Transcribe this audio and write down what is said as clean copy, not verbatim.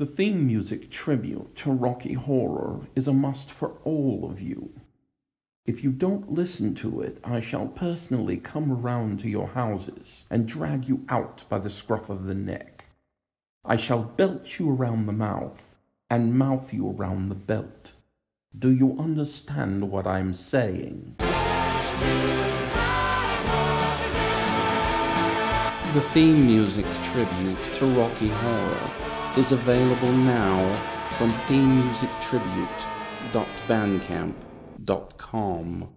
The theme music tribute to Rocky Horror is a must for all of you. If you don't listen to it, I shall personally come around to your houses and drag you out by the scruff of the neck. I shall belt you around the mouth and mouth you around the belt. Do you understand what I'm saying? The theme music tribute to Rocky Horror is available now from ThemeMusicTribute.bandcamp.com.